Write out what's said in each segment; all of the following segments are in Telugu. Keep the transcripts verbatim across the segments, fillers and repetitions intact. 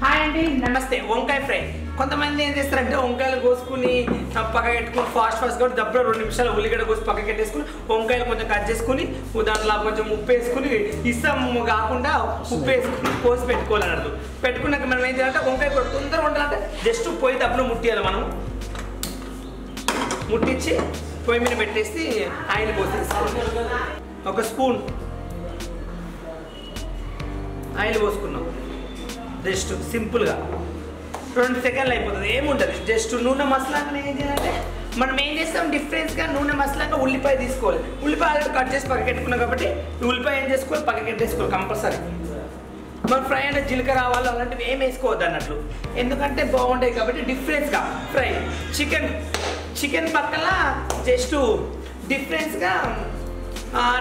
హాయ్ అండి, నమస్తే. వంకాయ ఫ్రై. కొంతమంది ఏం చేస్తారంటే వంకాయలు కోసుకుని పక్కకి పెట్టుకుని ఫాస్ట్ ఫాస్ట్గా దబ్బలో రెండు నిమిషాలు ఉల్లిగడ్డ కోసి పక్కకి పెట్టేసుకుని వంకాయలు కొంచెం కట్ చేసుకుని దాంట్లో కొంచెం ఉప్పు వేసుకుని ఇసం కాకుండా ఉప్పు వేసుకుని కోసి పెట్టుకోవాలన్నట్టు. పెట్టుకున్నాక మనం ఏం చేయాలంటే వంకాయ కూడా తొందరగా ఉండాలంటే జస్ట్ పొయ్యి దబ్బలో ముట్టియాలి. మనం ముట్టించి పొయ్యి మీద పెట్టేసి ఆయిల్ పోసేసుకోవాలి. ఒక స్పూన్ ఆయిల్ పోసుకున్నాం. జస్ట్ సింపుల్గా రెండు సెకండ్లు అయిపోతుంది, ఏముంటుంది. జస్ట్ నూనె మసాలాగా ఏం చేయాలంటే మనం ఏం చేస్తాం, డిఫరెన్స్గా నూనె మసాలాగా ఉల్లిపాయ తీసుకోవాలి. ఉల్లిపాయ ఆల్రెడీ కట్ చేసి పక్కకెట్టుకున్నాం కాబట్టి ఉల్లిపాయ ఏం చేసుకోవాలి, పక్కకెట్టేసుకోవాలి కంపల్సరీ. మనం ఫ్రై అంటే జీలకర్ర ఆవాలు అలాంటివి ఏం వేసుకోవద్దు అన్నట్లు, ఎందుకంటే బాగుంటాయి కాబట్టి డిఫరెన్స్గా ఫ్రై. చికెన్ చికెన్ పక్కన జస్ట్ డిఫరెన్స్గా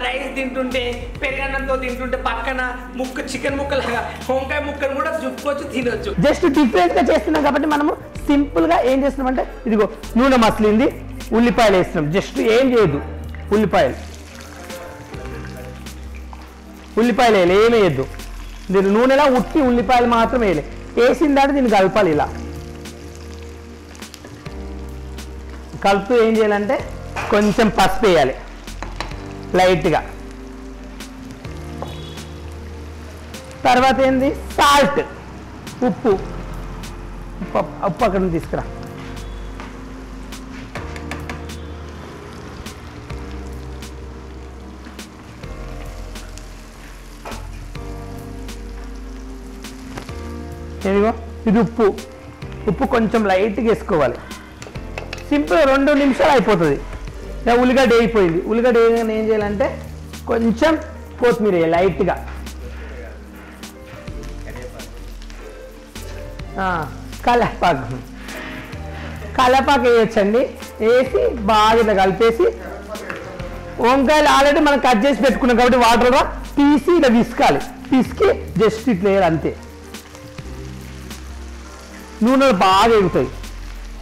రైస్ తింటుంటే పెరుగన్నంతో తింటుంటే పక్కన ముక్క చికెన్ ముక్కలాగా వంకాయ ముక్కను కూడా జుక్కోవచ్చు, తినొచ్చు. జస్ట్ డిఫరెంట్ గా చేస్తున్నాం కాబట్టి మనము సింపుల్ గా ఏం చేస్తున్నాం అంటే ఇదిగో నూనె మసలింది, ఉల్లిపాయలు వేస్తున్నాం. జస్ట్ ఏం చేయదు, ఉల్లిపాయలు ఉల్లిపాయలు వేయాలి, ఏమి వేయద్దు. దీని నూనెలా ఉట్టి ఉల్లిపాయలు మాత్రమే వేయాలి. వేసిన దాంట్లో దీన్ని కలపాలి. ఇలా కలుపుతూ ఏం చేయాలంటే కొంచెం పసుపు వేయాలి లైట్గా. తర్వాత ఏంది, సాల్ట్, ఉప్పు. ఉప్పు ఉప్పు అక్కడ తీసుకురా. ఏదిగో ఇది ఉప్పు. ఉప్పు కొంచెం లైట్గా వేసుకోవాలి. సింపుల్, రెండు నిమిషాలు అయిపోతుంది. ఉల్లిగడ్డ వేయిపోయింది. ఉల్లిగడ్డ వేయగానే ఏం చేయాలంటే కొంచెం కొత్తిమీర వేయాలి లైట్గా. కలపాకు కలపాకు వేయచ్చండి. వేసి బాగా ఇట్లా కలిపేసి వంకాయలు ఆల్రెడీ మనం కట్ చేసి పెట్టుకున్నాం కాబట్టి వాటర్గా తీసి ఇలా విసుకాలి. పిసికి జస్ట్ ఇట్లా వేయాలి, అంతే. నూనెలు బాగా ఎగుతాయి.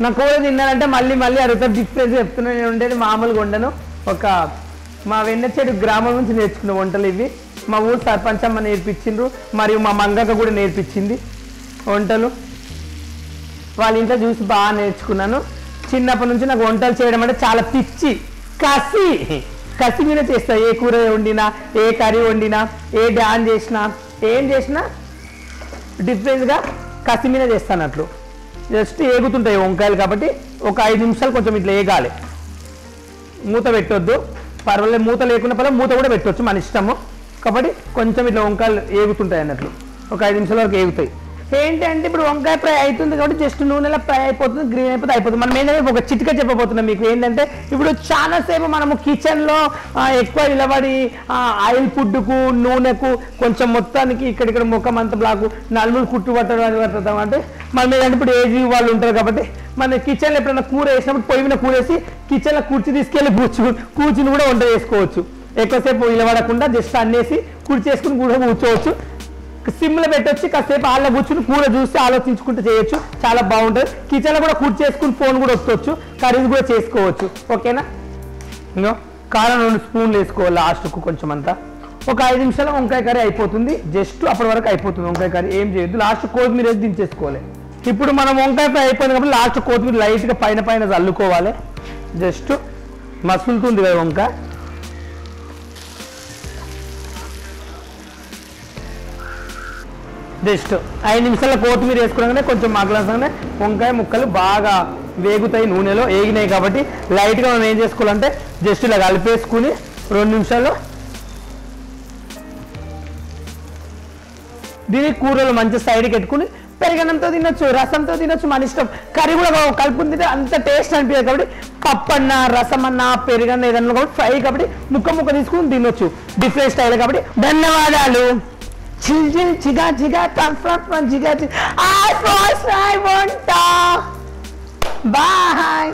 నా కూర తిన్నానంటే మళ్ళీ మళ్ళీ అడుగుతారు. డిఫరెన్స్ చెప్తున్నా, నేను ఉండేది మామూలుగా ఉండను. ఒక మా వెన్నచెడు గ్రామం నుంచి నేర్చుకున్న వంటలు ఇవి. మా ఊరు సర్పంచ్ అమ్మ నేర్పించిండ్రు, మరియు మా మంగక్క కూడా నేర్పించింది వంటలు. వాళ్ళ ఇంట్లో చూసి బాగా నేర్చుకున్నాను. చిన్నప్పటి నుంచి నాకు వంటలు చేయడం అంటే చాలా పిచ్చి, కసి కసి మీద చేస్తా. ఏ కూర వండినా, ఏ కర్రీ వండినా, ఏ డాన్స్ చేసినా, ఏం చేసినా డిఫరెన్స్గా కసి మీద చేస్తాను. అట్లు జస్ట్ ఏగుతుంటాయి వంకాయలు కాబట్టి ఒక ఐదు నిమిషాలు కొంచెం ఇట్లా ఏగాలి. మూత పెట్టొద్దు, పర్వాలేదు. మూత లేకుండా పర్వాలేదు, మూత కూడా పెట్టవచ్చు, మన ఇష్టము. కాబట్టి కొంచెం ఇట్లా వంకాయలు ఏగుతుంటాయి అన్నట్లు. ఒక ఐదు నిమిషాల వరకు ఏగుతాయి. ఏంటంటే ఇప్పుడు వంకాయ ఫ్రై అవుతుంది కాబట్టి జస్ట్ నూనెలా ఫ్రై అయిపోతుంది, గ్రీన్ అయిపోతే అయిపోతుంది. మనం ఏంటంటే ఒక చిటిక చెప్పబోతున్నాం మీకు ఏంటంటే, ఇప్పుడు చాలాసేపు మనము కిచెన్లో ఎక్కువ నిలబడి ఆయిల్ ఫుడ్కు, నూనెకు, కొంచెం మొత్తానికి ఇక్కడిక్కడ ముఖం అంత బ్లాకు, నలుగురు కుట్టు పట్టడం పట్టడం అంటే మన ఏంటంటే ఇప్పుడు ఏజ్ వాళ్ళు ఉంటారు కాబట్టి మన కిచెన్లో ఎప్పుడైనా కూర వేసినప్పుడు పొయ్యి మీద కూర వేసి కిచెన్లో కుర్చీ తీసుకెళ్ళి కూర్చు కూర్చుని కూడా వంట చేసుకోవచ్చు. ఎక్కువసేపు నిలబడకుండా జస్ట్ అన్నేసి కుర్చీ వేసుకుని కూడా కూర్చోవచ్చు. సిమ్లో పెట్టొచ్చి కాసేపు ఆళ్ళ కూర్చుని కూర చూసి ఆలోచించుకుంటూ చేయొచ్చు, చాలా బాగుంటుంది. కిచెన్లో కూడా కూర్చేసుకుని ఫోన్ కూడా వస్తవచ్చు, కర్రీస్ కూడా చేసుకోవచ్చు. ఓకేనా. ఇంకో కారం రెండు స్పూన్లు వేసుకోవాలి లాస్ట్కు కొంచెం అంతా. ఒక ఐదు నిమిషాలు వంకాయ కర్రీ అయిపోతుంది. జస్ట్ అప్పటి వరకు అయిపోతుంది వంకాయ కర్రీ, ఏం చేయొద్దు. లాస్ట్ కొత్తిమీర వేసి దించేసుకోవాలి. ఇప్పుడు మనం వంకాయ ఫ్రై అయిపోయింది కాబట్టి లాస్ట్ కొత్తిమీర లైట్గా పైన పైన చల్లుకోవాలి. జస్ట్ మసులుతుంది కదా వంకాయ. జస్ట్ ఐదు నిమిషాల కొత్తిమీర వేసుకున్నాగానే కొంచెం మాట్లాడగానే వంకాయ ముక్కలు బాగా వేగుతాయి, నూనెలో వేగినాయి కాబట్టి లైట్గా మనం ఏం చేసుకోవాలంటే జస్ట్ ఇలా కలిపేసుకుని రెండు నిమిషాలు. దీన్ని కూరలు మంచి సైడ్కి పెట్టుకుని పెరుగన్నంతో తినొచ్చు, రసంతో తినొచ్చు, మన ఇష్టం. కర్రీ కూడా కలుపుకుని తింటే అంత టేస్ట్ అనిపించదు కాబట్టి పప్పు అన్నా, రసం అన్నా, పెరుగన్న ఏదన్నా కూడా ఫ్రై కాబట్టి ముక్క ముక్క తీసుకుని తినొచ్చు. డిఫరెంట్ స్టైల్ కాబట్టి ధన్యవాదాలు. చిల్ చిగా చిగా ట్రాన్స్ఫర్ చిగా చిగా బాయ్.